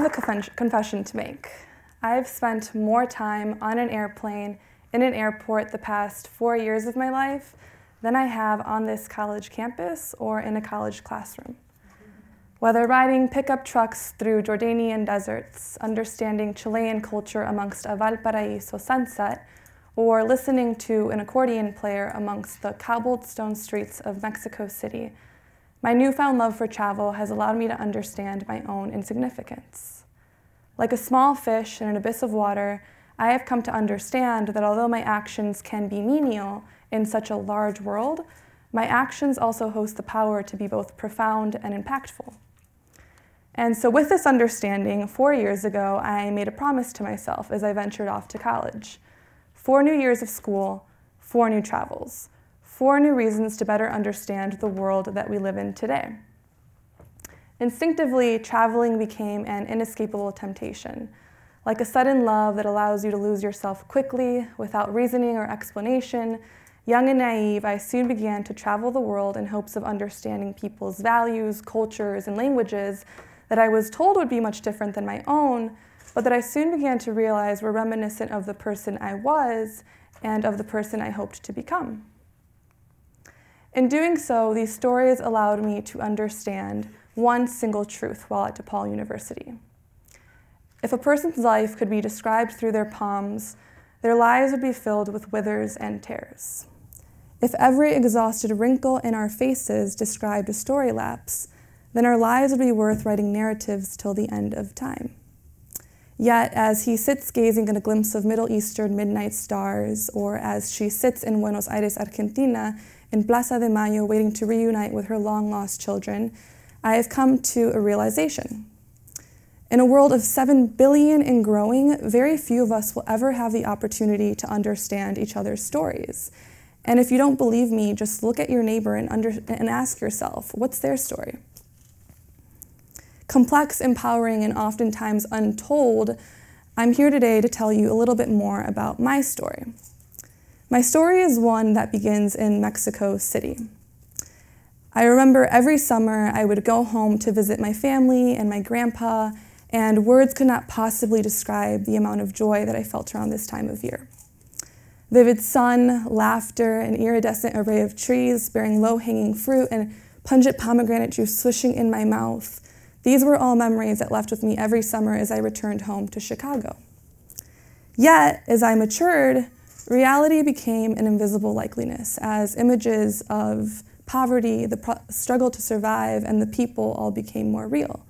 have a confession to make. I've spent more time on an airplane in an airport the past 4 years of my life than I have on this college campus or in a college classroom. Whether riding pickup trucks through Jordanian deserts, understanding Chilean culture amongst a Valparaíso sunset, or listening to an accordion player amongst the cobblestone streets of Mexico City, my newfound love for travel has allowed me to understand my own insignificance. Like a small fish in an abyss of water, I have come to understand that although my actions can be menial in such a large world, my actions also host the power to be both profound and impactful. And so with this understanding, 4 years ago, I made a promise to myself as I ventured off to college. 4 new years of school, 4 new travels. 4 new reasons to better understand the world that we live in today. Instinctively, traveling became an inescapable temptation, like a sudden love that allows you to lose yourself quickly, without reasoning or explanation. Young and naive, I soon began to travel the world in hopes of understanding people's values, cultures, and languages that I was told would be much different than my own, but that I soon began to realize were reminiscent of the person I was and of the person I hoped to become. In doing so, these stories allowed me to understand one single truth while at DePaul University. If a person's life could be described through their palms, their lives would be filled with withers and tears. If every exhausted wrinkle in our faces described a story lapse, then our lives would be worth writing narratives till the end of time. Yet, as he sits gazing at a glimpse of Middle Eastern midnight stars, or as she sits in Buenos Aires, Argentina, in Plaza de Mayo waiting to reunite with her long-lost children, I have come to a realization. In a world of 7 billion and growing, very few of us will ever have the opportunity to understand each other's stories. And if you don't believe me, just look at your neighbor and ask yourself, what's their story? Complex, empowering, and oftentimes untold, I'm here today to tell you a little bit more about my story. My story is one that begins in Mexico City. I remember every summer I would go home to visit my family and my grandpa, and words could not possibly describe the amount of joy that I felt around this time of year. Vivid sun, laughter, an iridescent array of trees bearing low-hanging fruit, and pungent pomegranate juice swishing in my mouth. These were all memories that left with me every summer as I returned home to Chicago. Yet, as I matured, reality became an invisible likeliness, as images of poverty, the struggle to survive, and the people all became more real.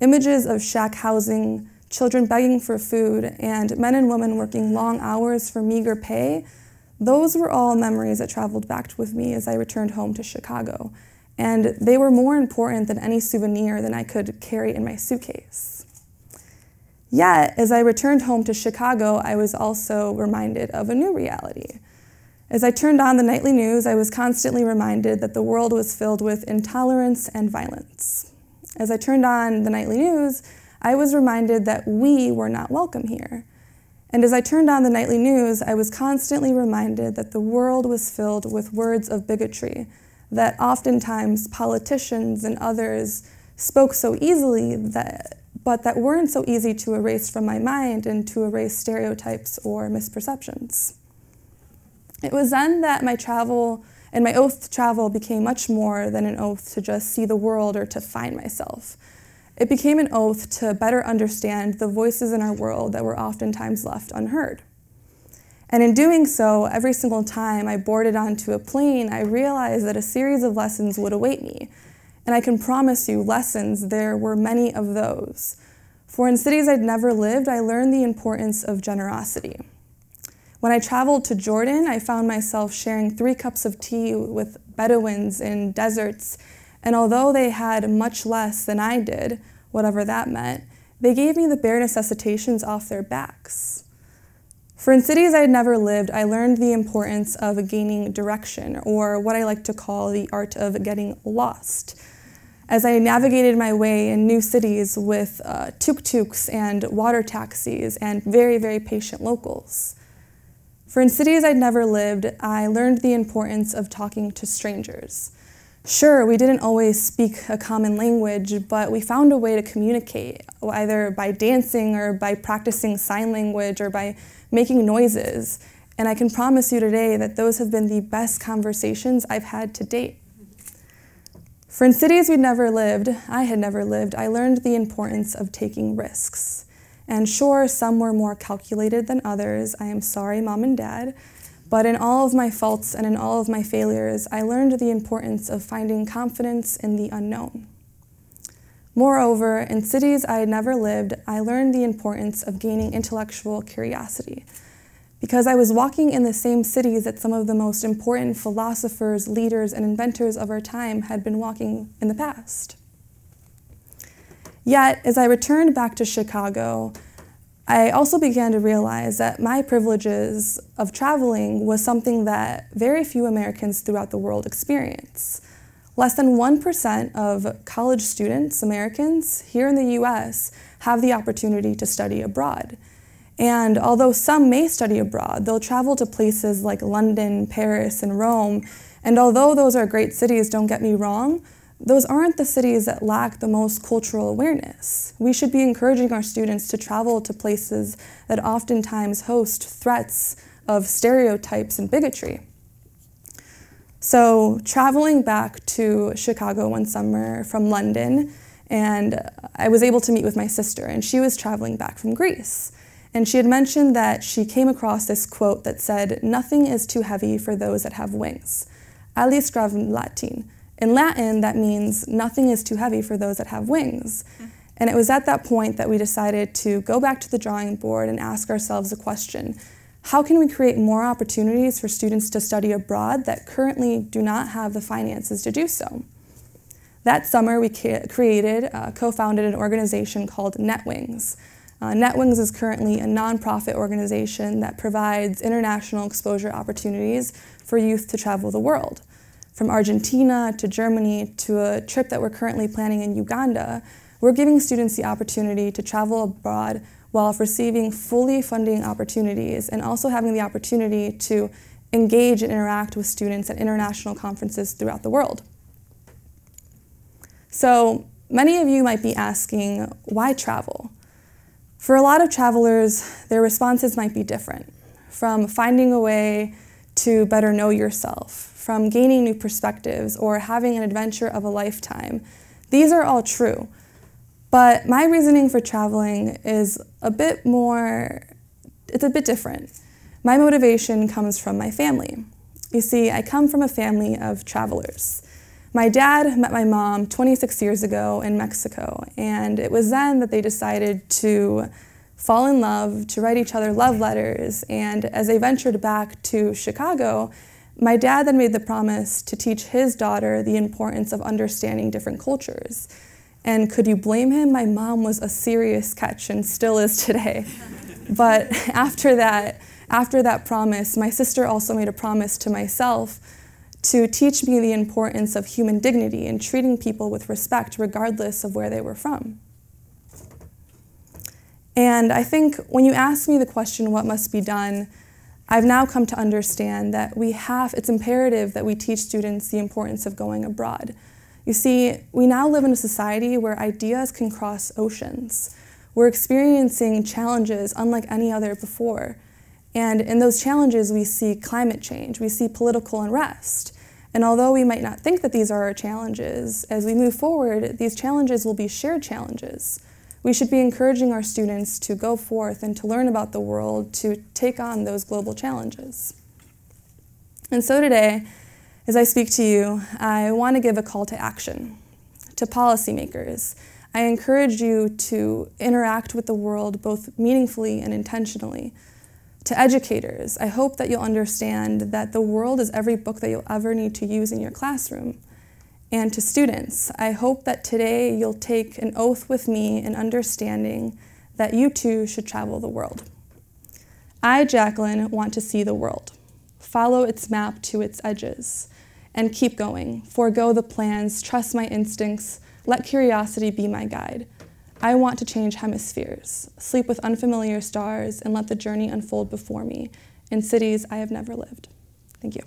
Images of shack housing, children begging for food, and men and women working long hours for meager pay, those were all memories that traveled back with me as I returned home to Chicago. And they were more important than any souvenir that I could carry in my suitcase. Yet, as I returned home to Chicago, I was also reminded of a new reality. As I turned on the nightly news, I was constantly reminded that the world was filled with intolerance and violence. As I turned on the nightly news, I was reminded that we were not welcome here. And as I turned on the nightly news, I was constantly reminded that the world was filled with words of bigotry, that oftentimes politicians and others spoke so easily but that weren't so easy to erase from my mind and to erase stereotypes or misperceptions. It was then that my travel and my oath to travel became much more than an oath to just see the world or to find myself. It became an oath to better understand the voices in our world that were oftentimes left unheard. And in doing so, every single time I boarded onto a plane, I realized that a series of lessons would await me. And I can promise you, lessons, there were many of those. For in cities I'd never lived, I learned the importance of generosity. When I traveled to Jordan, I found myself sharing 3 cups of tea with Bedouins in deserts, and although they had much less than I did, whatever that meant, they gave me the bare necessitations off their backs. For in cities I had never lived, I learned the importance of gaining direction, or what I like to call the art of getting lost. As I navigated my way in new cities with tuk-tuks and water taxis and very, very patient locals. For in cities I'd never lived, I learned the importance of talking to strangers. Sure, we didn't always speak a common language, but we found a way to communicate, either by dancing or by practicing sign language or by making noises. And I can promise you today that those have been the best conversations I've had to date. For in cities we'd never lived, I had never lived, I learned the importance of taking risks. And sure, some were more calculated than others. I am sorry, Mom and Dad. But in all of my faults and in all of my failures, I learned the importance of finding confidence in the unknown. Moreover, in cities I had never lived, I learned the importance of gaining intellectual curiosity, because I was walking in the same cities that some of the most important philosophers, leaders, and inventors of our time had been walking in the past. Yet, as I returned back to Chicago, I also began to realize that my privileges of traveling was something that very few Americans throughout the world experience. Less than 1% of college students, Americans, here in the US, have the opportunity to study abroad. And although some may study abroad, they'll travel to places like London, Paris, and Rome. And although those are great cities, don't get me wrong, those aren't the cities that lack the most cultural awareness. We should be encouraging our students to travel to places that oftentimes host threats of stereotypes and bigotry. So traveling back to Chicago one summer from London, and I was able to meet with my sister, and she was traveling back from Greece. And she had mentioned that she came across this quote that said, "Nothing is too heavy for those that have wings." Alice Latin. In Latin, that means nothing is too heavy for those that have wings. And it was at that point that we decided to go back to the drawing board and ask ourselves a question. How can we create more opportunities for students to study abroad that currently do not have the finances to do so? That summer, we co-founded an organization called NetWings. NetWings is currently a nonprofit organization that provides international exposure opportunities for youth to travel the world, from Argentina to Germany to a trip that we're currently planning in Uganda. We're giving students the opportunity to travel abroad while receiving fully funding opportunities and also having the opportunity to engage and interact with students at international conferences throughout the world. So many of you might be asking, why travel? For a lot of travelers, their responses might be different, from finding a way to better know yourself, from gaining new perspectives, or having an adventure of a lifetime. These are all true, but my reasoning for traveling is a bit different. My motivation comes from my family. You see, I come from a family of travelers. My dad met my mom 26 years ago in Mexico, and it was then that they decided to fall in love, to write each other love letters, and as they ventured back to Chicago, my dad then made the promise to teach his daughter the importance of understanding different cultures. And could you blame him? My mom was a serious catch and still is today. But after that promise, my sister also made a promise to myself to teach me the importance of human dignity and treating people with respect regardless of where they were from. And I think when you ask me the question, what must be done, I've now come to understand that it's imperative that we teach students the importance of going abroad. You see, we now live in a society where ideas can cross oceans. We're experiencing challenges unlike any other before. And in those challenges, we see climate change, we see political unrest. And although we might not think that these are our challenges, as we move forward, these challenges will be shared challenges. We should be encouraging our students to go forth and to learn about the world, to take on those global challenges. And so today, as I speak to you, I want to give a call to action. To policymakers, I encourage you to interact with the world both meaningfully and intentionally. To educators, I hope that you'll understand that the world is every book that you'll ever need to use in your classroom. And to students, I hope that today you'll take an oath with me in understanding that you too should travel the world. I, Jacqueline, want to see the world, follow its map to its edges, and keep going, forego the plans, trust my instincts, let curiosity be my guide. I want to change hemispheres, sleep with unfamiliar stars, and let the journey unfold before me in cities I have never lived. Thank you.